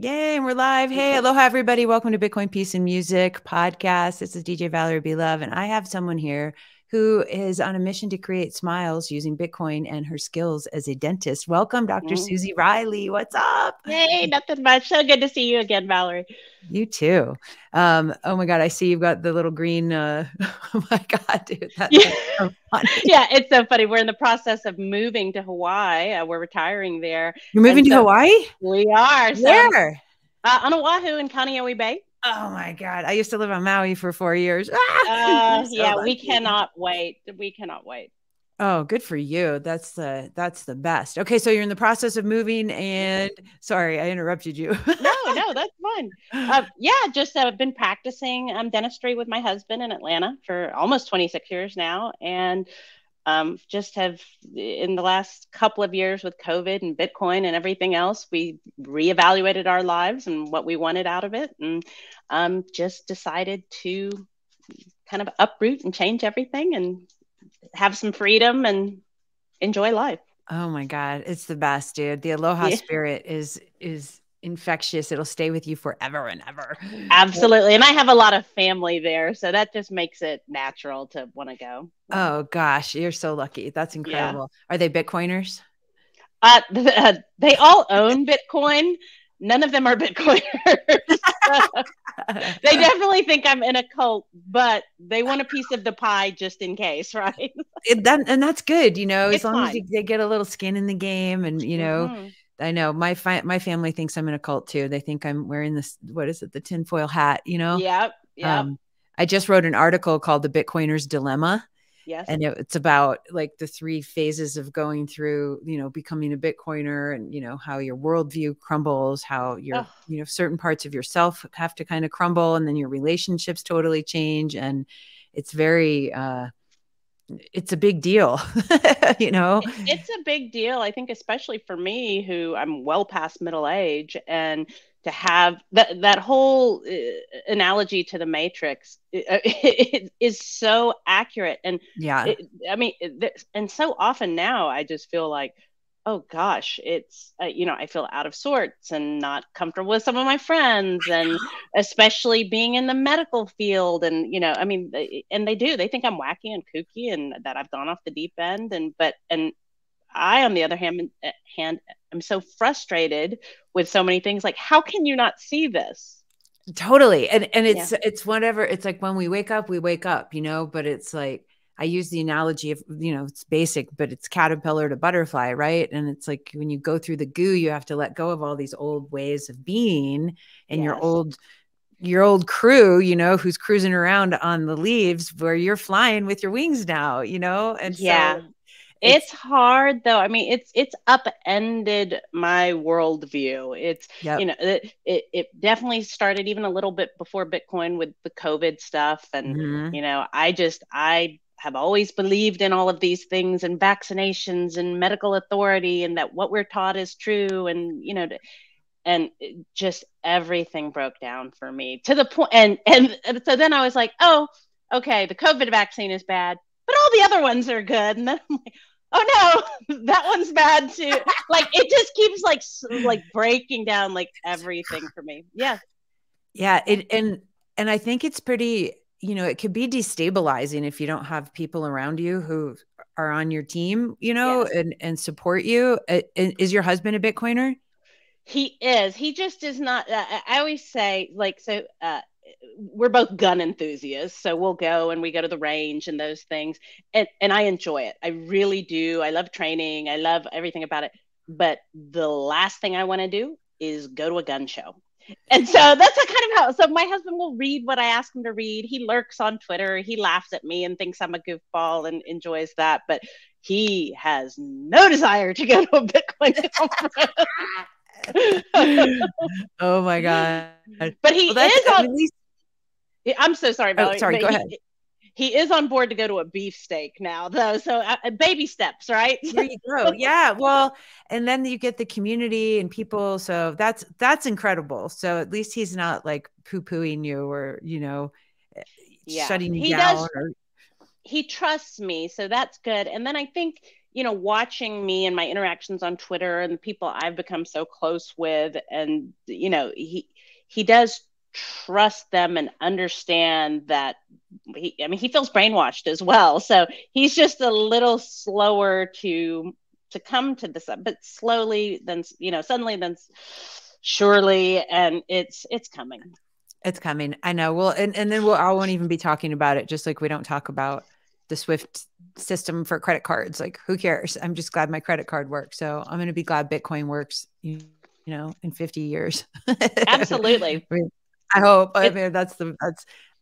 Yay, and we're live. Hey, aloha, everybody. Welcome to Bitcoin Peace and Music Podcast. This is DJ Valerie B. Love, and I have someone here who is on a mission to create smiles using Bitcoin and her skills as a dentist. Welcome, Dr. Susie Reilly. What's up? Hey, nothing much. So good to see you again, Valerie. You too. Oh my God, I see you've got the little green. Oh my God, dude. So funny. Yeah, it's so funny. We're in the process of moving to Hawaii. We're retiring there. You're moving to Hawaii? We are. So, where? On Oahu in Kaneohe Bay. Oh my God. I used to live on Maui for 4 years. So yeah, lucky. We cannot wait. We cannot wait. Oh, good for you. That's the best. Okay. So you're in the process of moving and sorry, I interrupted you. No, that's fun. Yeah. Just I've been practicing dentistry with my husband in Atlanta for almost 26 years now. And just have in the last couple of years with COVID and Bitcoin and everything else, we reevaluated our lives and what we wanted out of it, and just decided to kind of uproot and change everything and have some freedom and enjoy life. Oh my God, it's the best, dude. The aloha spirit is infectious. It'll stay with you forever and ever. Absolutely. And I have a lot of family there, so that just makes it natural to want to go. Oh gosh, you're so lucky. That's incredible. Yeah. Are they Bitcoiners? They all own Bitcoin. None of them are Bitcoiners. They definitely think I'm in a cult, but they want a piece of the pie just in case, right? And that's good, you know, as long as they get a little skin in the game and, you know, I know my family thinks I'm in a cult too. They think I'm wearing this, what is it? The tinfoil hat, you know? Yep. Yeah. I just wrote an article called The Bitcoiner's Dilemma. Yes. And it's about like the 3 phases of going through, you know, becoming a Bitcoiner and, you know, how your worldview crumbles, how your, you know, certain parts of yourself have to kind of crumble, and then your relationships totally change. And it's very, it's a big deal, you know, it's a big deal. I think, especially for me, who I'm well past middle age, and to have that whole analogy to the Matrix is so accurate. And yeah, I mean, and so often now I just feel like, oh gosh, it's, you know, I feel out of sorts and not comfortable with some of my friends, and especially being in the medical field. And, you know, I mean, they think I'm wacky and kooky and that I've gone off the deep end. And I, on the other hand, I'm so frustrated with so many things. Like, how can you not see this? Totally. And it's whatever, it's like when we wake up, you know, but it's like, I use the analogy of, you know, it's basic, but it's caterpillar to butterfly, right? And it's like when you go through the goo, you have to let go of all these old ways of being and your old crew, you know, who's cruising around on the leaves where you're flying with your wings now, you know? And yeah, so it's hard though. I mean, it's upended my worldview. It's, you know, it definitely started even a little bit before Bitcoin with the COVID stuff. And, you know, I have always believed in all of these things and vaccinations and medical authority and that what we're taught is true. And, you know, and just everything broke down for me to the point. And so then I was like, oh, okay, the COVID vaccine is bad, but all the other ones are good. And then I'm like, oh no, that one's bad too. Like, it just keeps like breaking down like everything for me. Yeah. Yeah. And I think it's pretty, you know, it could be destabilizing if you don't have people around you who are on your team, you know, and support you. Is your husband a Bitcoiner? He is. He just is not. I always say, like, so we're both gun enthusiasts. So we'll go and we go to the range and those things. And I enjoy it. I really do. I love training. I love everything about it. But the last thing I want to do is go to a gun show. And so that's kind of how, so my husband will read what I ask him to read. He lurks on Twitter. He laughs at me and thinks I'm a goofball and enjoys that. But he has no desire to go to a Bitcoin conference. Oh my God. But he is on, I'm so sorry, Valerie. Oh, sorry, go ahead. He is on board to go to a beefsteak now, though. So baby steps, right? There you go. Yeah. Well, and then you get the community and people. So that's incredible. So at least he's not like poo-pooing you or, you know, shutting you down. He trusts me. So that's good. And then I think you know, watching me and my interactions on Twitter and the people I've become so close with, and, you know, he does trust them and understand that he feels brainwashed as well. So he's just a little slower to come to this, but slowly, then, you know, suddenly, then surely, and it's coming. It's coming. I know. Well, and then I won't even be talking about it. Just like we don't talk about the Swift system for credit cards. Like, who cares? I'm just glad my credit card works. So I'm going to be glad Bitcoin works, you know, in 50 years. Absolutely. I hope. I mean,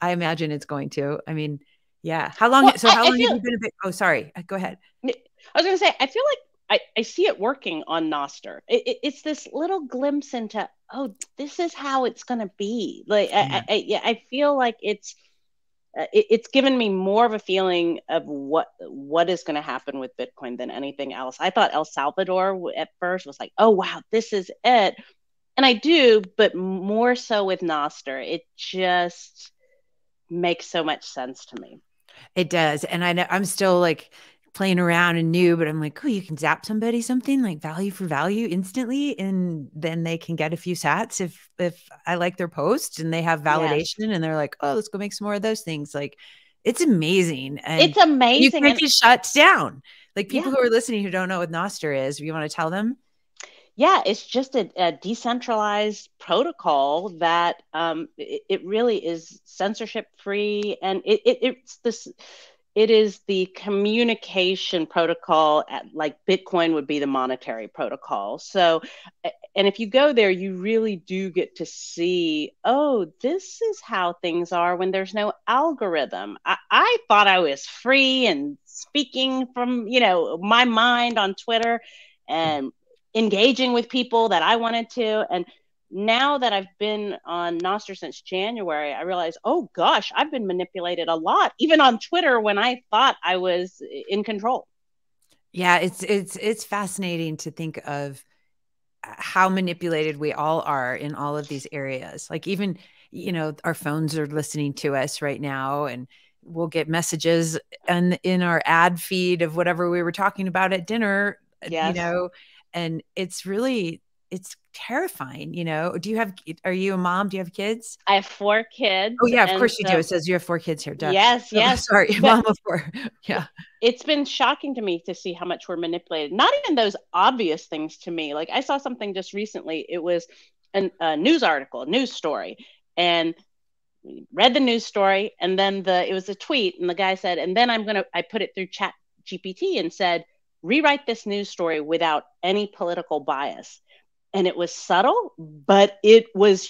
I imagine it's going to. I mean, yeah. How long? Well, so how long have you been a bit? Oh, sorry. Go ahead. I was going to say, I feel like I see it working on Nostr. It's this little glimpse into, oh, this is how it's going to be. Like, yeah. I feel like it's given me more of a feeling of what is going to happen with Bitcoin than anything else. I thought El Salvador at first was like, oh, wow, this is it. And I do, but more so with Nostr. It just makes so much sense to me. It does. And I know I'm still like playing around and new, but I'm like, oh, you can zap somebody something like value for value instantly. And then they can get a few sats if I like their post and they have validation, yes. And they're like, oh, let's go make some more of those things. Like, it's amazing. And it's amazing. You can't be shut down. Like, people who are listening who don't know what Nostr is, if you want to tell them. Yeah, it's just a decentralized protocol that it really is censorship free, and it is the communication protocol at, like, Bitcoin would be the monetary protocol. So, and if you go there, you really do get to see, oh, this is how things are when there's no algorithm. I thought I was free and speaking from, you know, my mind on Twitter and engaging with people that I wanted to. And now that I've been on Nostr since January, I realize, oh gosh, I've been manipulated a lot, even on Twitter when I thought I was in control. Yeah, it's fascinating to think of how manipulated we all are in all of these areas. Like, even, you know, our phones are listening to us right now, and we'll get messages and in our ad feed of whatever we were talking about at dinner, yes. You know. And it's terrifying, you know. Are you a mom? Do you have kids? I have 4 kids. Oh yeah, of course you do. It says you have 4 kids here. Duh. Yes, oh, yes. Sorry, mom of 4. Yeah. It's been shocking to me to see how much we're manipulated. Not even those obvious things to me. Like, I saw something just recently. It was a news article, a news story, and read the news story. And then it was a tweet, and the guy said, and then I put it through ChatGPT and said, rewrite this news story without any political bias. And it was subtle, but it was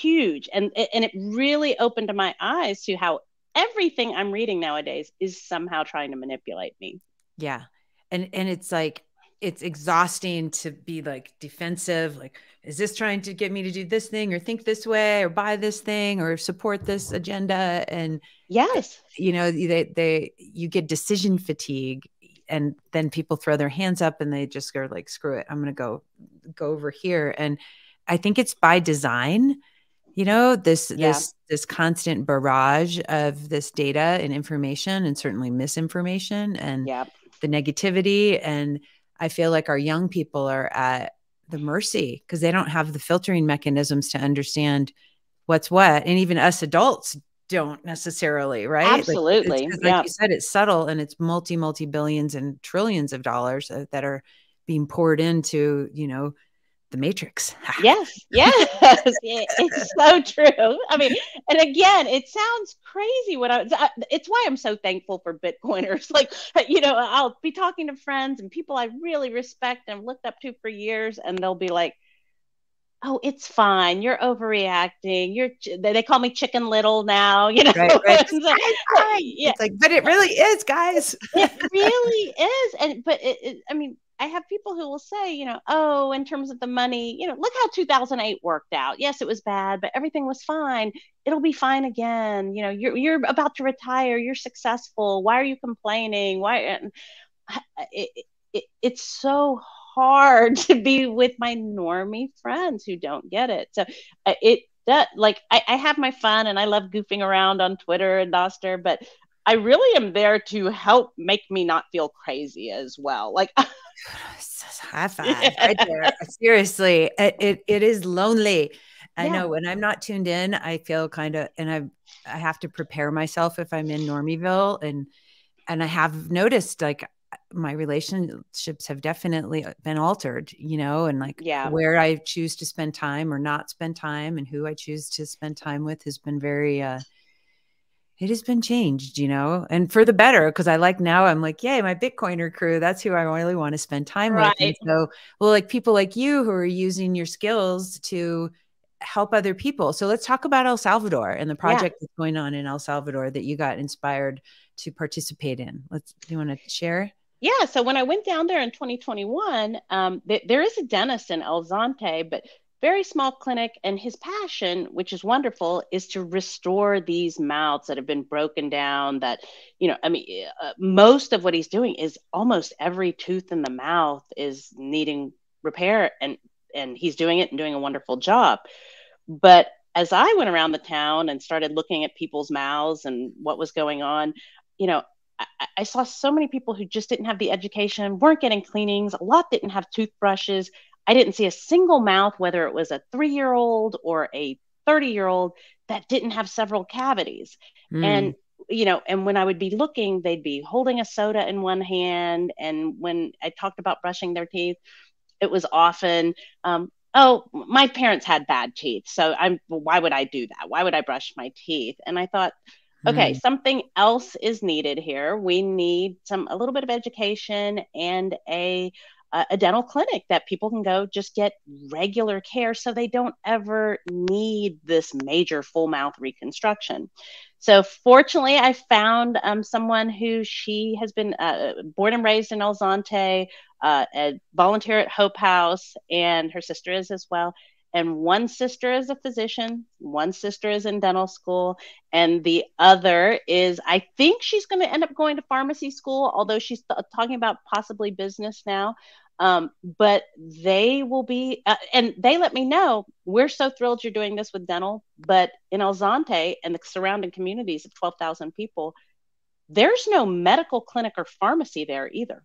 huge. And it really opened my eyes to how everything I'm reading nowadays is somehow trying to manipulate me. Yeah. And it's like, it's exhausting to be like defensive. Like, is this trying to get me to do this thing or think this way or buy this thing or support this agenda? And yes, you know, you get decision fatigue. And then people throw their hands up and they just go like, screw it, I'm going to go over here. And I think it's by design, you know, this constant barrage of this data and information, and certainly misinformation and the negativity. And I feel like our young people are at the mercy because they don't have the filtering mechanisms to understand what's what. And even us adults don't necessarily, right? Absolutely. Like, you said, it's subtle, and it's multi billions and trillions of dollars that are being poured into, you know, the Matrix. Yes. Yes. It's so true. I mean, and again, it sounds crazy. It's why I'm so thankful for Bitcoiners. Like, you know, I'll be talking to friends and people I really respect and looked up to for years, and they'll be like, oh, it's fine. You're overreacting. They call me Chicken Little now, you know? Right. It's like, yeah. It's like, but it really is, guys. It really is. I mean, I have people who will say, you know, oh, in terms of the money, you know, look how 2008 worked out. Yes, it was bad, but everything was fine. It'll be fine again. You know, you're about to retire. You're successful. Why are you complaining? Why? It's so hard to be with my normie friends who don't get it. So I have my fun and I love goofing around on Twitter and Nostr, but I really am there to help make me not feel crazy as well. Like, high five right there. Seriously, it is lonely. I know when I'm not tuned in, I feel kind of, and I have to prepare myself if I'm in Normieville, and I have noticed like my relationships have definitely been altered, you know, and like where I choose to spend time or not spend time, and who I choose to spend time with has been very, it has been changed, you know, and for the better. Cause I like now I'm like, yay, my Bitcoiner crew, that's who I really want to spend time with. And so, well, like people like you who are using your skills to help other people. So let's talk about El Salvador and the project that's going on in El Salvador that you got inspired to participate in. Do you want to share? Yeah. So when I went down there in 2021, there is a dentist in El Zonte, but very small clinic, and his passion, which is wonderful, is to restore these mouths that have been broken down. That, you know, I mean, most of what he's doing is almost every tooth in the mouth is needing repair, and he's doing it and doing a wonderful job. But as I went around the town and started looking at people's mouths and what was going on, you know, I saw so many people who just didn't have the education, weren't getting cleanings. A lot didn't have toothbrushes. I didn't see a single mouth, whether it was a 3-year-old or a 30-year-old, that didn't have several cavities. And, you know, and when I would be looking, they'd be holding a soda in one hand. And when I talked about brushing their teeth, it was often, oh, my parents had bad teeth. So why would I do that? Why would I brush my teeth? And I thought, okay, something else is needed here. We need a little bit of education and a dental clinic that people can go just get regular care so they don't ever need this major full mouth reconstruction. So fortunately, I found someone who she has been born and raised in El Zonte, a volunteer at Hope House, and her sister is as well. And one sister is a physician, one sister is in dental school, and the other is, I think she's going to end up going to pharmacy school, although she's talking about possibly business now. But they will be, and they let me know, we're so thrilled you're doing this with dental, but in El Zonte and the surrounding communities of 12,000 people, there's no medical clinic or pharmacy there either.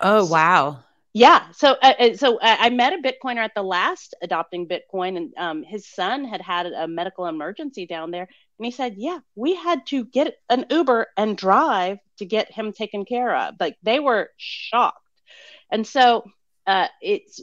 Oh, wow. Yeah. So I met a Bitcoiner at the last Adopting Bitcoin, and his son had a medical emergency down there. And he said, yeah, we had to get an Uber and drive to get him taken care of. Like, they were shocked. And so it's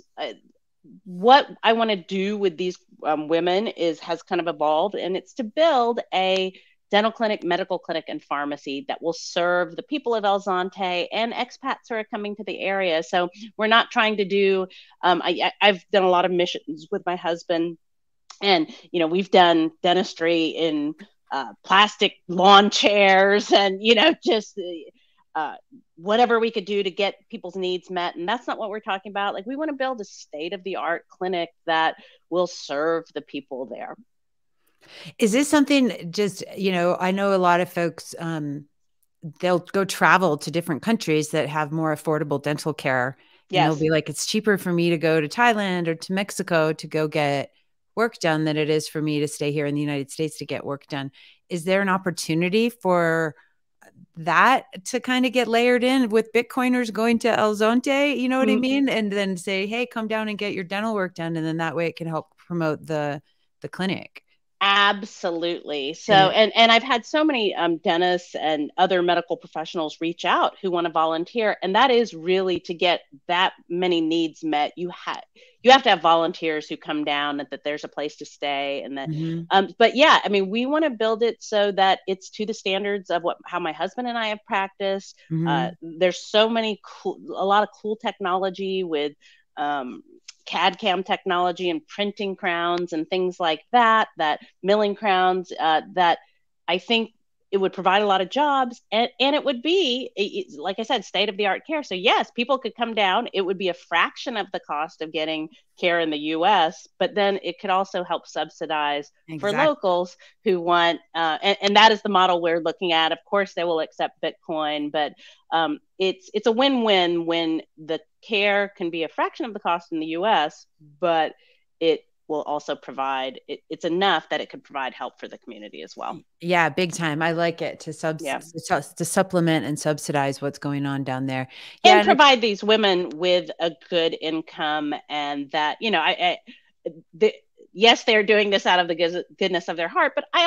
what I want to do with these women has kind of evolved, and it's to build a dental clinic, medical clinic, and pharmacy that will serve the people of El Zonte and expats who are coming to the area. So we're not trying to do, I've done a lot of missions with my husband, and, you know, we've done dentistry in plastic lawn chairs and, you know, just whatever we could do to get people's needs met. And that's not what we're talking about. Like, we want to build a state-of-the-art clinic that will serve the people there. Is this something just, you know, I know a lot of folks, they'll go travel to different countries that have more affordable dental care. Yes. And they'll be like, it's cheaper for me to go to Thailand or to Mexico to go get work done than it is for me to stay here in the United States to get work done. Is there an opportunity for that to kind of get layered in with Bitcoiners going to El Zonte, you know what I mean? And then say, hey, come down and get your dental work done. And then that way it can help promote the clinic. Absolutely. So, and I've had so many dentists and other medical professionals reach out who want to volunteer. And that is really, to get that many needs met, you have to have volunteers who come down, and that there's a place to stay. And then, but yeah, I mean, we want to build it so that it's to the standards of how my husband and I have practiced. There's so many a lot of cool technology with, CAD CAM technology and printing crowns and things like that, milling crowns, that I think it would provide a lot of jobs, and it would be, like I said, state-of-the-art care. So yes, people could come down. It would be a fraction of the cost of getting care in the U.S., but then it could also help subsidize for locals who want, and that is the model we're looking at. Of course, they will accept Bitcoin, but it's a win-win when the care can be a fraction of the cost in the U.S., but it will also provide, it's enough that it could provide help for the community as well. Yeah, big time. I like it to supplement and subsidize what's going on down there. Yeah, and provide these women with a good income, and that, you know, yes, they're doing this out of the goodness of their heart, but they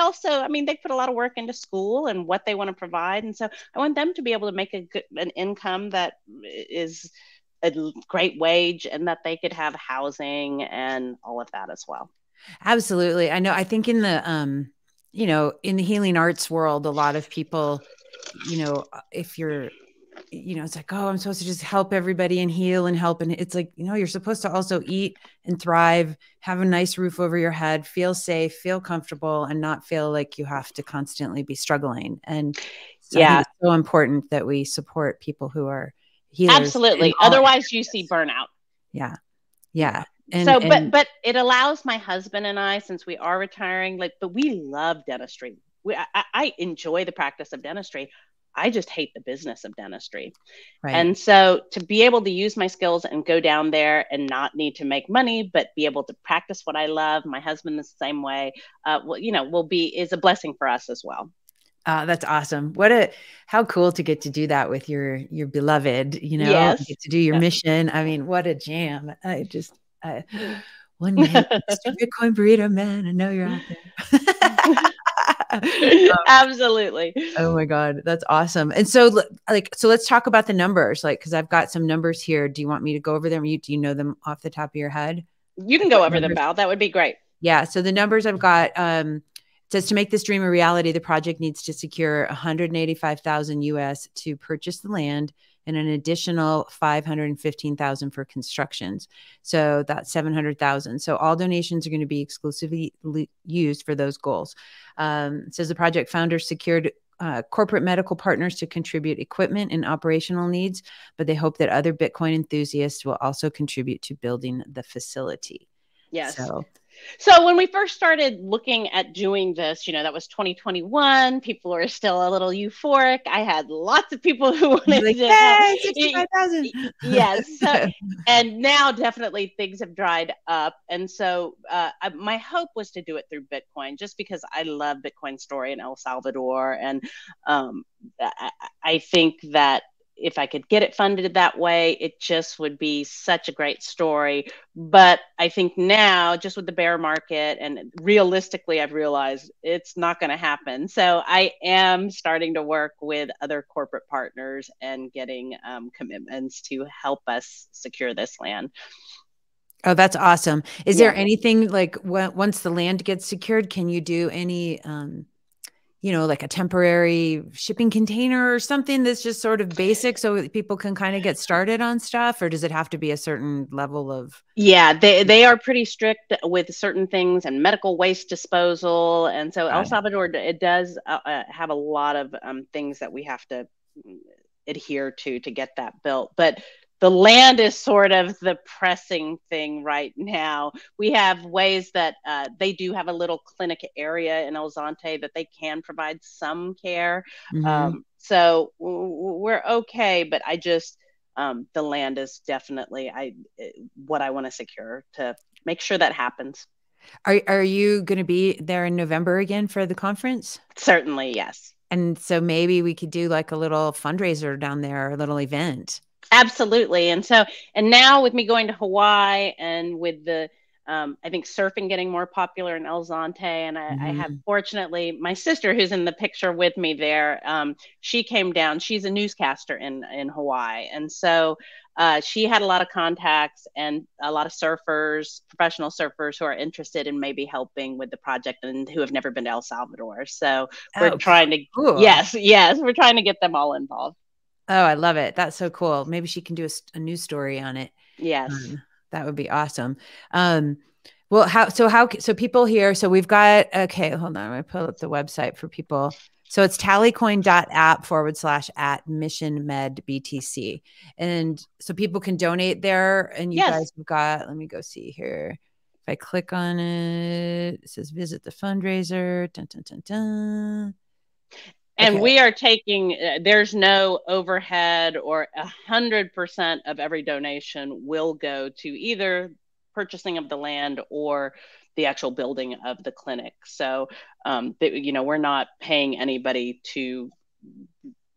put a lot of work into school and what they want to provide. And so I want them to be able to make an income that is a great wage, and that they could have housing and all of that as well. Absolutely. I know. I think in the, in the healing arts world, a lot of people, if you're, it's like, oh, I'm supposed to just help everybody and heal and help. And it's like, you're supposed to also eat and thrive, have a nice roof over your head, feel safe, feel comfortable, and not feel like you have to constantly be struggling. And so yeah, it's so important that we support people who are healers. Absolutely. Otherwise you see burnout. Yeah. Yeah. But it allows my husband and I, since we are retiring, but we love dentistry. I enjoy the practice of dentistry. I just hate the business of dentistry. Right. And so to be able to use my skills and go down there and not need to make money, but be able to practice what I love. My husband is the same way, is a blessing for us as well. That's awesome. How cool to get to do that with your beloved, yes. Get to do your mission. I mean, what a jam. One day, Mr. Bitcoin Burrito Man, I know you're out there. Absolutely. Oh my God. That's awesome. And so let's talk about the numbers, cause I've got some numbers here. Do you want me to go over them? Do you know them off the top of your head? You can go over them, Val. That would be great. Yeah. So the numbers I've got, it says to make this dream a reality, the project needs to secure $185,000 US to purchase the land and an additional $515,000 for constructions. So that's $700,000. So all donations are going to be exclusively used for those goals. It says the project founders secured corporate medical partners to contribute equipment and operational needs, but they hope that other Bitcoin enthusiasts will also contribute to building the facility. Yes. So when we first started looking at doing this, that was 2021. People were still a little euphoric. I had lots of people who wanted to help. 65,000. Yes. So, and now definitely things have dried up. And so my hope was to do it through Bitcoin, just because I love Bitcoin's story in El Salvador. And I think that if I could get it funded that way, it just would be such a great story. But I think now, just with the bear market, and realistically, I've realized it's not going to happen. So I am starting to work with other corporate partners and getting commitments to help us secure this land. Oh, that's awesome. Is there anything once the land gets secured, can you do any, a temporary shipping container or something that's just sort of basic so that people can kind of get started on stuff? Or does it have to be a certain level of? Yeah, they are pretty strict with certain things, and medical waste disposal. And so El Salvador, it does have a lot of things that we have to adhere to get that built. But the land is sort of the pressing thing right now. We have ways that they do have a little clinic area in El Zonte that they can provide some care. Mm-hmm. So we're okay, but I just, the land is definitely what I want to secure to make sure that happens. Are you going to be there in November again for the conference? Certainly, yes. And so maybe we could do a little fundraiser down there, or a little event. Absolutely. And now with me going to Hawaii, and with the, I think surfing getting more popular in El Zonte. And I have, fortunately, my sister who's in the picture with me there, she came down, she's a newscaster in Hawaii. And so she had a lot of contacts and a lot of surfers, professional surfers, who are interested in maybe helping with the project and who have never been to El Salvador. So we're trying to, cool. Yes, we're trying to get them all involved. Oh, I love it. That's so cool. Maybe she can do a news story on it. Yes. That would be awesome. So people here, so we've got, okay, hold on. I'm going to pull up the website for people. So it's tallycoin.app/@missionmedbtc. And so people can donate there, and you guys have got, let me go see here. If I click on it, it says visit the fundraiser. Dun, dun, dun, dun. And we are taking, there's no overhead, or 100% of every donation will go to either purchasing of the land or the actual building of the clinic. So, we're not paying anybody to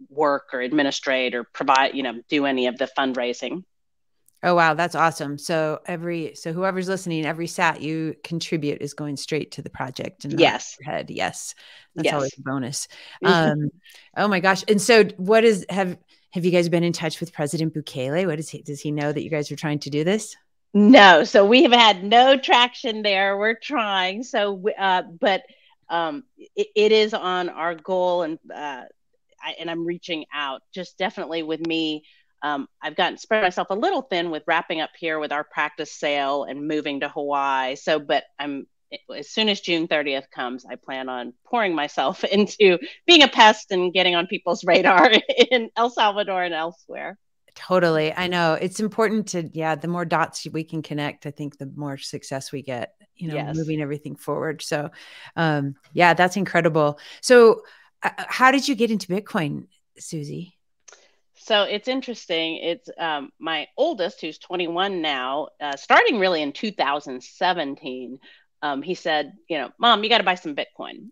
work or administrate or provide, do any of the fundraising. Oh, wow. That's awesome. So whoever's listening, every sat you contribute is going straight to the project. And yes. Head. Yes. That's always a bonus. Oh my gosh. And so what is, have you guys been in touch with President Bukele? What is he, does he know that you guys are trying to do this? No. So we have had no traction there. We're trying. So, it is on our goal, and, I'm reaching out just definitely with me. I've spread myself a little thin with wrapping up here with our practice sale and moving to Hawaii. So, but as soon as June 30th comes, I plan on pouring myself into being a pest and getting on people's radar in El Salvador and elsewhere. Totally. I know it's important to, the more dots we can connect, I think the more success we get, moving everything forward. So, that's incredible. So how did you get into Bitcoin, Susie? So it's interesting. It's my oldest, who's 21 now, starting really in 2017, he said, Mom, you got to buy some Bitcoin.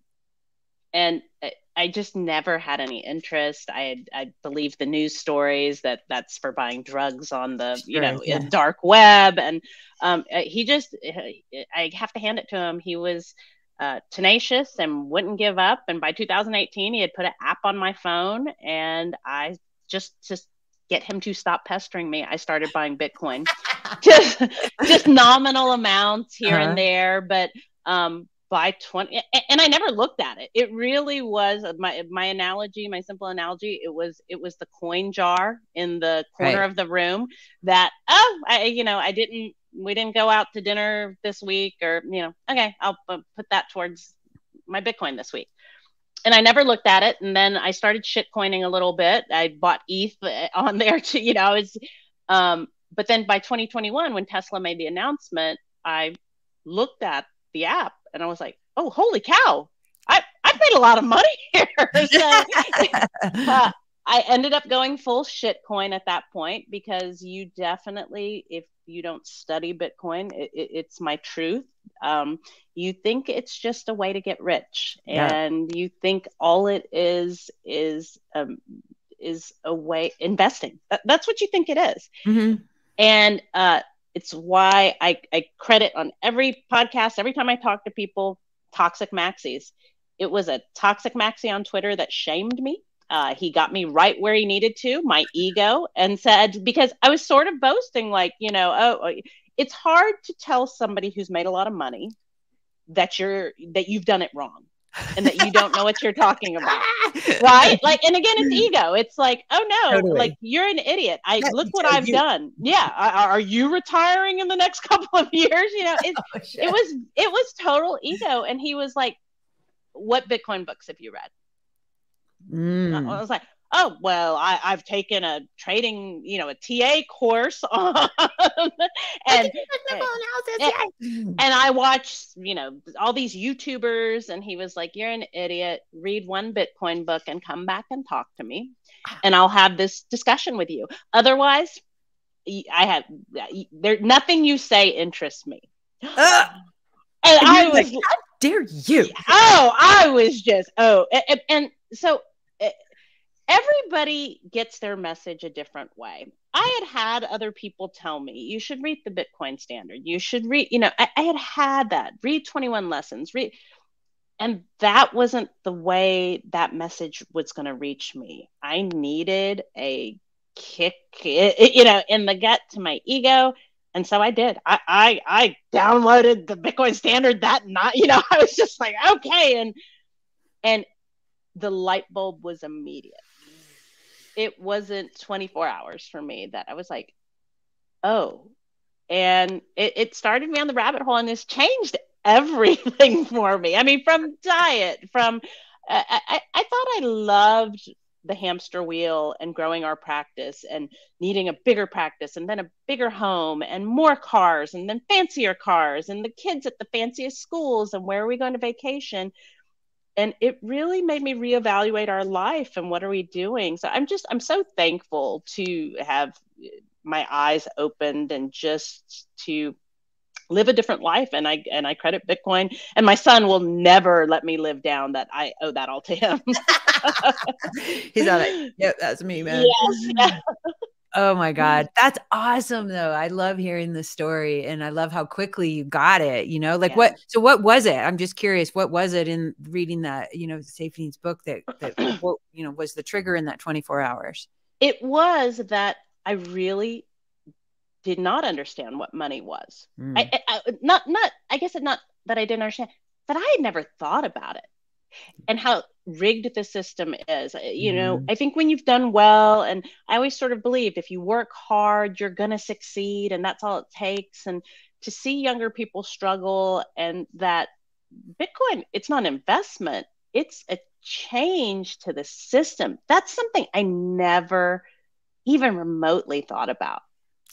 And I just never had any interest. I believed the news stories that's for buying drugs on the, dark web. And I have to hand it to him. He was tenacious and wouldn't give up. And by 2018, he had put an app on my phone, and I just get him to stop pestering me, I started buying Bitcoin, just nominal amounts here and there. But by 20, and I never looked at it. It really was my simple analogy. It was the coin jar in the corner of the room that, we didn't go out to dinner this week, or, okay, I'll put that towards my Bitcoin this week. And I never looked at it. And then I started shitcoining a little bit. I bought ETH on there too, but then by 2021, when Tesla made the announcement, I looked at the app and I was like, oh, holy cow, I've made a lot of money here. So, I ended up going full shitcoin at that point, because you definitely, if you don't study Bitcoin, it's my truth. You think it's just a way to get rich, and you think all it is a way investing. That's what you think it is. Mm-hmm. And it's why I credit on every podcast, every time I talk to people, toxic maxis. It was a toxic maxi on Twitter that shamed me. He got me right where he needed to, my ego, and said, because I was sort of boasting, like, it's hard to tell somebody who's made a lot of money that you've done it wrong and that you don't know what you're talking about. Right. Like, and again, it's ego. It's like, oh no, totally. Like you're an idiot. Look what I've done. Yeah. Are you retiring in the next couple of years? It was total ego. And he was like, what Bitcoin books have you read? Mm. I was like, oh, well, I've taken a trading, a TA course on, and I watch, all these YouTubers. And he was like, you're an idiot. Read one Bitcoin book and come back and talk to me, and I'll have this discussion with you. Otherwise, nothing you say interests me. And I was like, how dare you? Oh, I was just, so everybody gets their message a different way. I had other people tell me, you should read the Bitcoin Standard. You should read, I had that. Read 21 Lessons. Read. And that wasn't the way that message was going to reach me. I needed a kick, in the gut to my ego. And so I did. I downloaded the Bitcoin Standard that night. I was just like, okay. And the light bulb was immediate. It wasn't 24 hours for me that I was like, oh, and it started me on the rabbit hole, and it's changed everything for me. I mean, from diet, I thought I loved the hamster wheel and growing our practice and needing a bigger practice and then a bigger home and more cars and then fancier cars and the kids at the fanciest schools and where are we going to vacation? And it really made me reevaluate our life and what are we doing? So I'm so thankful to have my eyes opened and just to live a different life. And I credit Bitcoin, and my son will never let me live down that I owe that all to him. He's like, yep, that's me, man. Yes. Oh my God. That's awesome though. I love hearing the story, and I love how quickly you got it, you know, like yeah. So what was it? I'm just curious. What was it in reading that, you know, Safine's book that what, you know, was the trigger in that 24 hours? It was that I really did not understand what money was. Mm. I guess that I didn't understand, but I had never thought about it and how rigged the system is. You know, I think when you've done well, and I always sort of believed if you work hard, you're going to succeed, and that's all it takes. And to see younger people struggle, and that Bitcoin, it's not an investment, it's a change to the system. That's something I never even remotely thought about.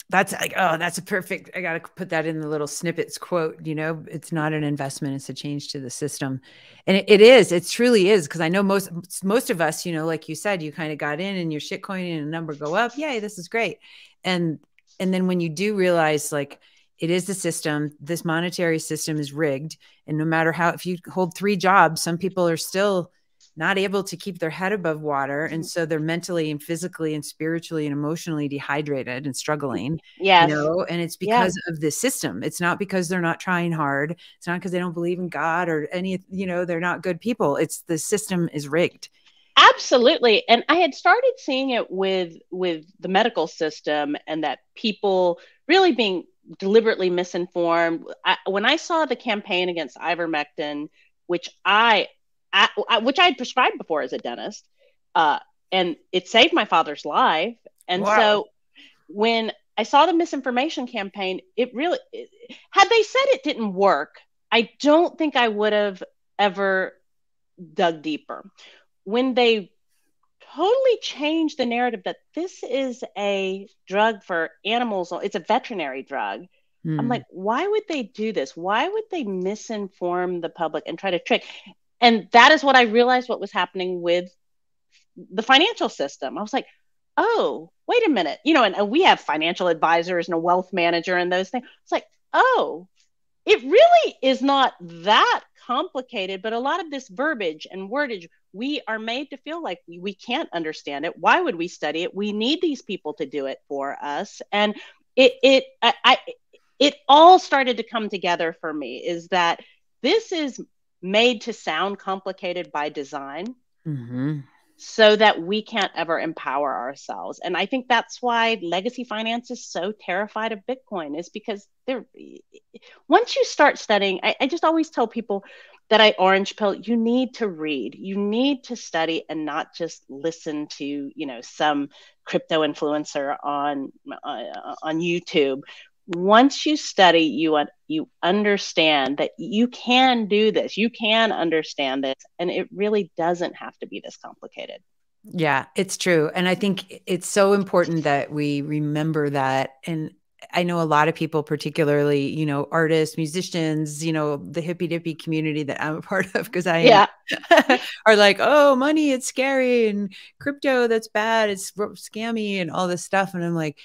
That's like, oh, that's a perfect, I got to put that in the little snippets quote, you know, it's not an investment, it's a change to the system. And it truly is. Cause I know most of us, you know, like you said, you kind of got in and your shitcoin and a number go up. Yay, this is great. And then when you do realize, like, it is the system, this monetary system is rigged. And no matter how, if you hold 3 jobs, some people are still not able to keep their head above water. And so they're mentally and physically and spiritually and emotionally dehydrated and struggling. Yes. You know? And it's because of the system. It's not because they're not trying hard. It's not because they don't believe in God or any, you know, they're not good people. It's the system is rigged. Absolutely. And I had started seeing it with the medical system, and that people really being deliberately misinformed. When I saw the campaign against Ivermectin, which I had prescribed before as a dentist, and it saved my father's life. And so when I saw the misinformation campaign, had they said it didn't work, I don't think I would have ever dug deeper. When they totally changed the narrative that this is a drug for animals, it's a veterinary drug, I'm like, why would they do this? Why would they misinform the public and try to trick? And that is what I realized what was happening with the financial system. I was like, oh, wait a minute. You know, and we have financial advisors and a wealth manager and those things. It's like, oh, it really is not that complicated, but a lot of this verbiage and wordage, we are made to feel like we can't understand it. Why would we study it? We need these people to do it for us. And it all started to come together for me, is that this is made to sound complicated by design, so that we can't ever empower ourselves. And I think that's why legacy finance is so terrified of Bitcoin, is because once you start studying, I just always tell people that I orange pill, you need to read, you need to study, and not just listen to, you know, some crypto influencer on YouTube. Once you study, you understand that you can do this. You can understand this. And it really doesn't have to be this complicated. Yeah, it's true. And I think it's so important that we remember that. And I know a lot of people, particularly, you know, artists, musicians, you know, the hippy dippy community that I'm a part of, because I am, are like, oh, money, it's scary, and crypto, that's bad, it's scammy and all this stuff. And I'm like,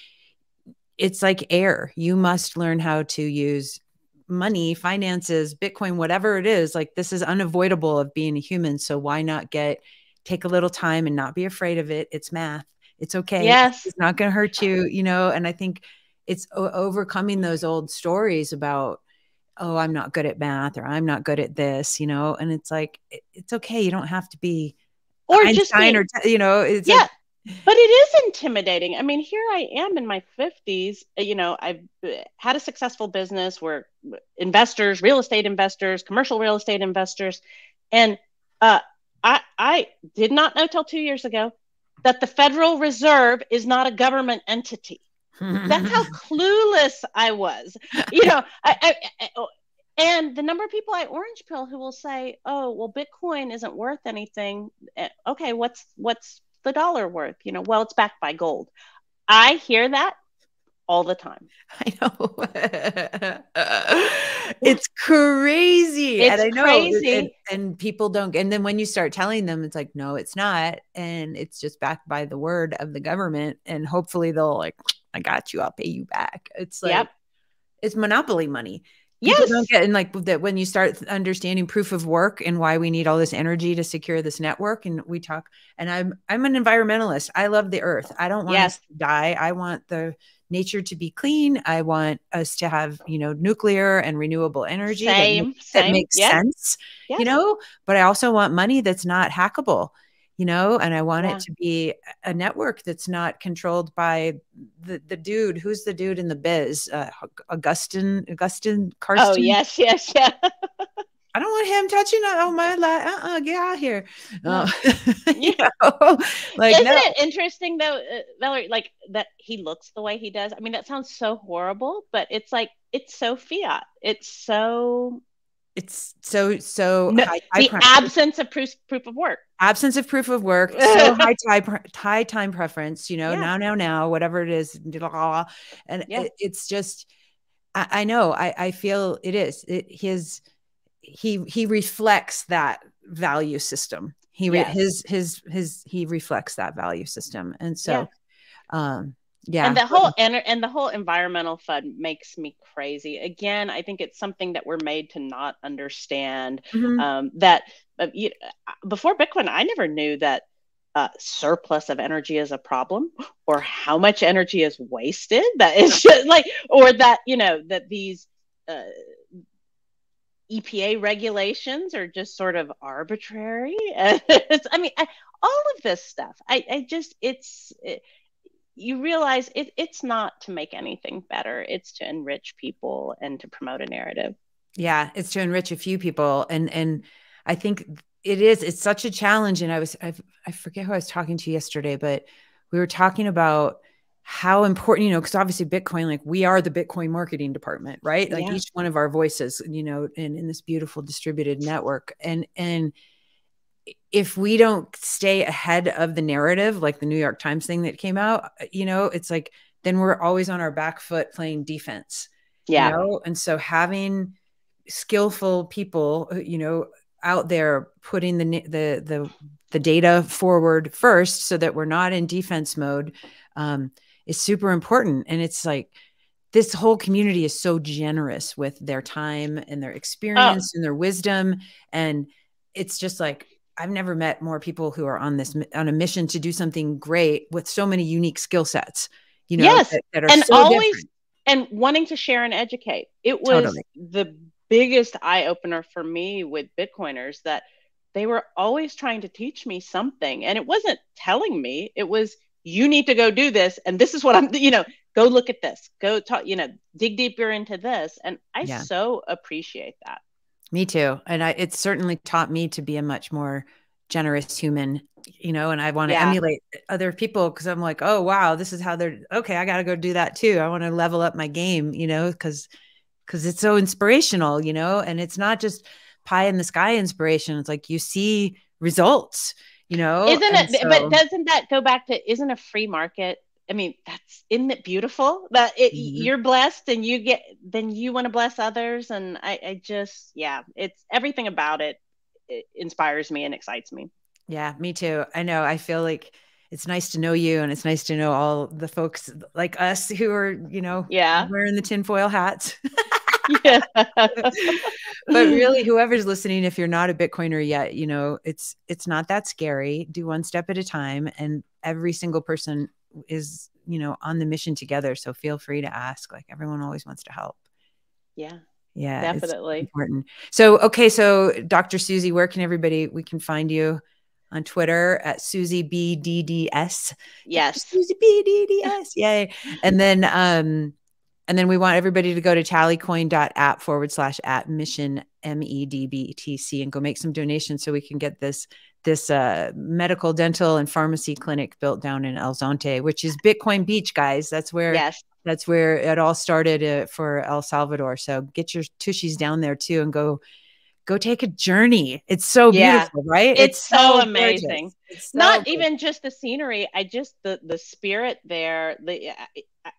it's like air. You must learn how to use money, finances, Bitcoin, whatever it is. Like, this is unavoidable of being a human. So why not take a little time and not be afraid of it? It's math. It's okay. Yes. It's not going to hurt you, you know? And I think it's overcoming those old stories about, oh, I'm not good at math, or I'm not good at this, you know? And it's like, it's okay. You don't have to be Einstein or, you know, it's like, but it is intimidating. I mean, here I am in my 50s. You know, I've had a successful business where investors, real estate investors, commercial real estate investors. And I did not know till 2 years ago that the Federal Reserve is not a government entity. That's how clueless I was. You know, and the number of people I orange pill who will say, oh, well, Bitcoin isn't worth anything. Okay, what's the dollar worth? You know, well, it's backed by gold. I hear that all the time. I know. It's crazy. It's crazy. And people don't. And then when you start telling them, it's like, no, it's not. And it's just backed by the word of the government. And hopefully they'll like, I got you, I'll pay you back. It's like, it's monopoly money. Yes. People don't get in, like, that when you start understanding proof of work and why we need all this energy to secure this network. And we talk, and I'm an environmentalist. I love the earth. I don't want us to die. I want the nature to be clean. I want us to have, you know, nuclear and renewable energy that makes sense, you know, but I also want money that's not hackable, you know, and I want it to be a network that's not controlled by the dude. Who's the dude in the biz? Augustine Carstens. Oh, yes, yes, yeah. I don't want him touching on my life. Get out of here. Isn't it interesting though, Valerie, like that he looks the way he does? I mean, that sounds so horrible, but it's like, it's so fiat. Absence of proof of work. So high time preference, you know, now, whatever it is. And it's just, I know, I feel it is. He reflects that value system. He reflects that value system. And so, and the whole environmental fund makes me crazy. Again, I think it's something that we're made to not understand. Before Bitcoin, I never knew that surplus of energy is a problem, or how much energy is wasted. That is just like, or that, you know, that these, EPA regulations are just sort of arbitrary. I mean, all of this stuff. You realize it's not to make anything better. It's to enrich people and to promote a narrative. Yeah, it's to enrich a few people, and I think it is. It's such a challenge. And I forget who I was talking to yesterday, but we were talking about how important, you know, because obviously Bitcoin, like, we are the Bitcoin marketing department, right? Like each one of our voices, you know, in this beautiful distributed network. And if we don't stay ahead of the narrative, like the New York Times thing that came out, you know, it's like, then we're always on our back foot playing defense. Yeah. You know? And so having skillful people, you know, out there putting the data forward first, so that we're not in defense mode, is super important. And it's like, this whole community is so generous with their time and their experience and their wisdom. And it's just like, I've never met more people who are on a mission to do something great with so many unique skill sets, you know, that are so always different. And wanting to share and educate. It was the biggest eye opener for me with Bitcoiners, that they were always trying to teach me something, and it wasn't telling me, it was, you need to go do this, and this is what I'm, you know, go look at this, go talk, you know, dig deeper into this. And I so appreciate that. Me too. And it certainly taught me to be a much more generous human, you know, and I want to emulate other people, because I'm like, oh, wow, this is how they're, okay, I got to go do that too. I want to level up my game, you know, because it's so inspirational, you know, and it's not just pie in the sky inspiration. It's like, you see results, you know. But doesn't that go back to, isn't a free market? I mean, isn't it beautiful that you're blessed, and you get, then you want to bless others. And I just, it's everything about it. It inspires me and excites me. Yeah, me too. I know. I feel like it's nice to know you, and it's nice to know all the folks like us who are, you know, wearing the tinfoil hats. But really, whoever's listening, if you're not a Bitcoiner yet, you know, it's not that scary. Do one step at a time, and every single person is, you know, on the mission together. So feel free to ask, like, everyone always wants to help. Yeah. Yeah. Definitely important. So, okay. So Dr. Susie, where can we can find you? On Twitter at SusieBdds. Yes. SusieBdds. Yay. And then we want everybody to go to tallycoin.app / mission medbtc and go make some donations so we can get this medical, dental, and pharmacy clinic built down in El Zonte, which is Bitcoin Beach, guys. That's where it all started for El Salvador. So get your tushies down there too, and go take a journey. It's so beautiful, right? It's so amazing. It's so even just the scenery. I just, the spirit there,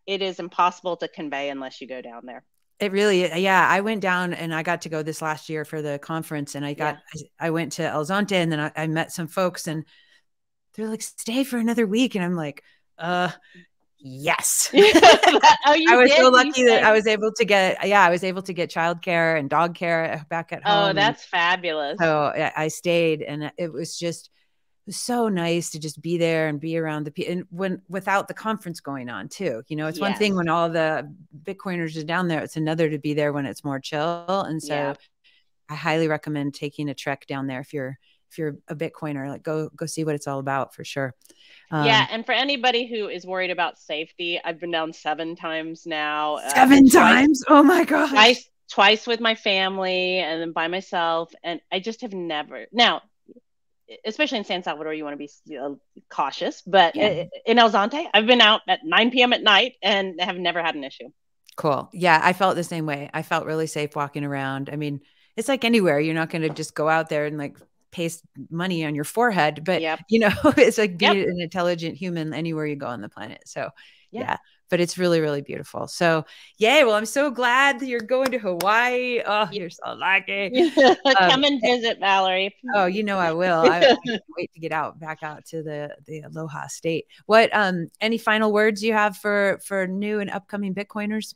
it is impossible to convey unless you go down there. It really, I went down, and I got to go this last year for the conference, and I went to El Zonte, and then I met some folks, and they're like, stay for another week. And I'm like, yes. I was so lucky that I was able to get, I was able to get childcare and dog care back at home. Oh, that's fabulous. So I stayed, and it was just so nice to just be there and be around the people, and when without the conference going on too, you know, it's one thing when all the Bitcoiners are down there, it's another to be there when it's more chill. And so I highly recommend taking a trek down there. If you're a Bitcoiner, like go see what it's all about for sure. Yeah. And for anybody who is worried about safety, I've been down 7 times now. Seven times. Oh my gosh. Twice with my family and then by myself. And I just have never especially in San Salvador, you want to be cautious. But in El Zonte, I've been out at 9 p.m. at night and have never had an issue. Cool. Yeah, I felt the same way. I felt really safe walking around. I mean, it's like anywhere. You're not going to just go out there and like paste money on your forehead. But, you know, it's like be an intelligent human anywhere you go on the planet. So, yeah. But it's really, really beautiful. So, yay. Well, I'm so glad that you're going to Hawaii. Oh, you're so lucky. Come and visit, Valerie. Oh, you know I will. I can't wait to get back out to the Aloha State. What, any final words you have for new and upcoming Bitcoiners?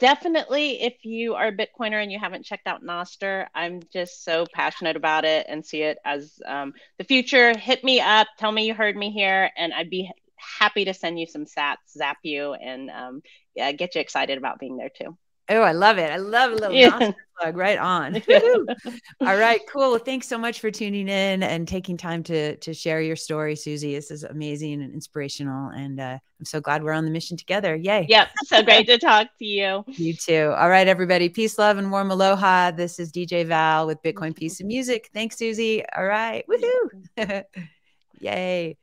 Definitely, if you are a Bitcoiner and you haven't checked out Nostr, I'm just so passionate about it and see it as the future. Hit me up. Tell me you heard me here, and I'd be happy to send you some sats, zap you, and get you excited about being there too. Oh, I love it. I love a little Nostr plug right on. All right, cool. Well, thanks so much for tuning in and taking time to share your story, Susie. This is amazing and inspirational, and I'm so glad we're on the mission together. Yay. Yep. So great to talk to you. You too. All right, everybody. Peace, love, and warm aloha. This is DJ Val with Bitcoin Peace and Music. Thanks, Susie. All right. Woohoo. Yay.